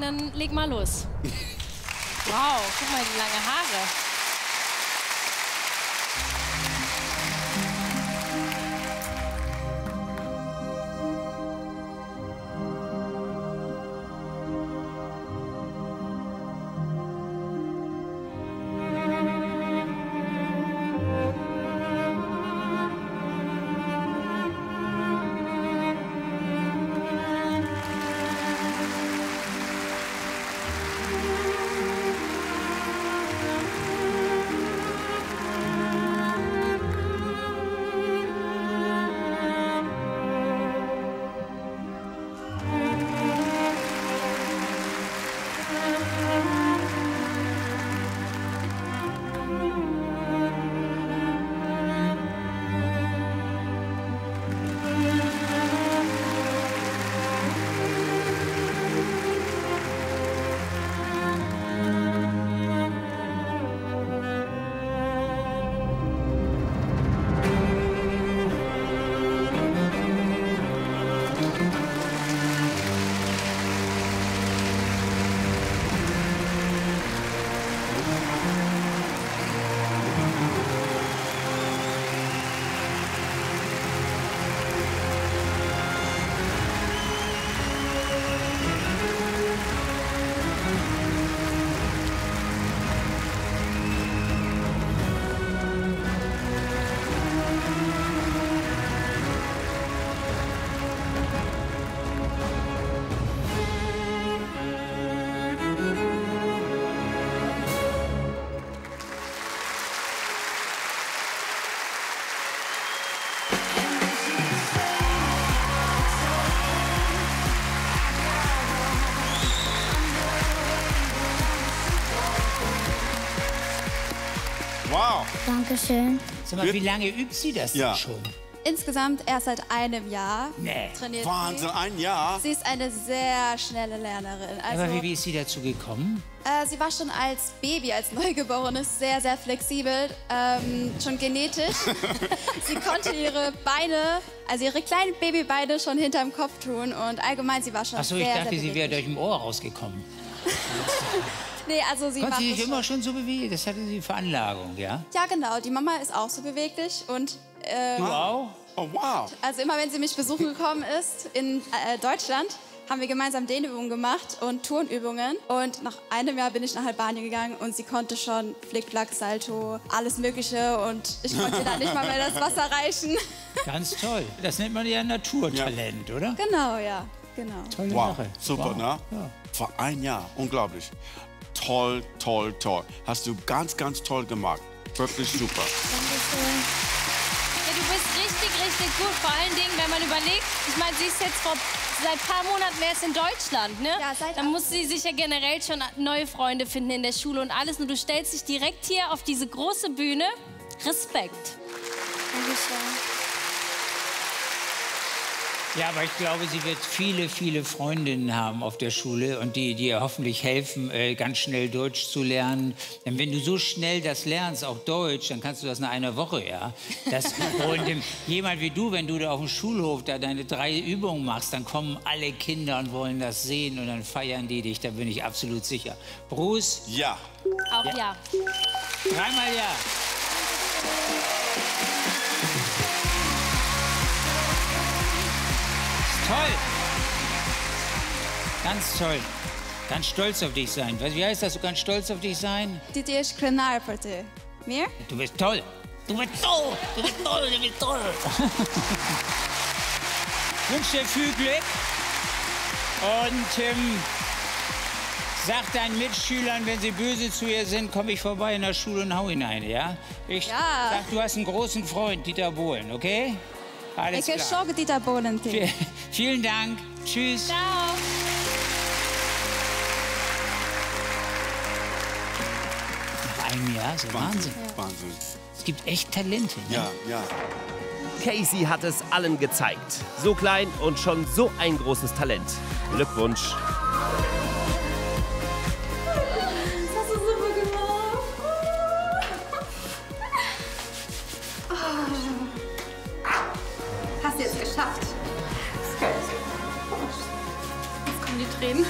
sagen, dann leg mal los. Wow, guck mal, die langen Haare. Wow. Dankeschön. Sag mal, wie lange übt sie das denn schon? Insgesamt erst seit einem Jahr. Nee. Trainiert Wahnsinn, sie. Ein Jahr? Sie ist eine sehr schnelle Lernerin. Also, aber wie ist sie dazu gekommen? Sie war schon als Baby, als Neugeborenes sehr, sehr flexibel, schon genetisch. Sie konnte ihre Beine, also ihre kleinen Babybeine schon hinterm Kopf tun und allgemein, sie war schon sehr, sehr beweglich. Achso, ich dachte, sie wäre durch ein Ohr rausgekommen. Nee, also sie konnte sich immer schon so bewegen, das hatte sie Veranlagung, ja? Ja, genau, die Mama ist auch so beweglich und... du auch? Oh, wow! Also immer, wenn sie mich besuchen gekommen ist in Deutschland, haben wir gemeinsam Dehnübungen gemacht und Turnübungen. Und nach einem Jahr bin ich nach Albanien gegangen und sie konnte schon Flickflack, Salto, alles Mögliche. Und ich konnte da nicht mal mehr das Wasser reichen. Ganz toll. Das nennt man ja Naturtalent, oder? Genau, ja. Genau. Tolle Sache. Super, wow. Ne? Ja. Vor einem Jahr. Unglaublich. Toll, toll, toll. Hast du ganz, ganz toll gemacht. Wirklich super. Ja, du bist richtig, richtig gut. Vor allen Dingen, wenn man überlegt, ich meine, sie ist jetzt seit ein paar Monaten erst in Deutschland, ne? Ja, seit dann muss sie sich ja generell schon neue Freunde finden in der Schule und alles. Und du stellst dich direkt hier auf diese große Bühne. Respekt. Dankeschön. Ja, aber ich glaube, sie wird viele, viele Freundinnen haben auf der Schule und die ihr hoffentlich helfen, ganz schnell Deutsch zu lernen. Denn wenn du so schnell das lernst, auch Deutsch, dann kannst du das nach einer Woche, ja. Das, und jemand wie du, wenn du da auf dem Schulhof da deine 3 Übungen machst, dann kommen alle Kinder und wollen das sehen und dann feiern die dich, da bin ich absolut sicher. Bruce? Ja. Auch ja. Ja. 3-mal ja. Toll. Ganz toll. Ganz stolz auf dich sein. Wie heißt das? Du kannst stolz auf dich sein? Mir? Du bist toll. Du bist toll. Du bist toll. Du bist toll. Ich wünsche dir viel Glück. Und sag deinen Mitschülern, wenn sie böse zu ihr sind, komme ich vorbei in der Schule und hau hinein, ja? Sag, du hast einen großen Freund, Dieter Bohlen, okay? Alles klar. Ich schocke Dieter Bohlen. Vielen Dank. Tschüss. Ciao. Nach einem Jahr, so Wahnsinn. Wahnsinn. Es gibt echt Talente. Ne? Ja, ja. Keisi hat es allen gezeigt. So klein und schon so ein großes Talent. Glückwunsch. reden.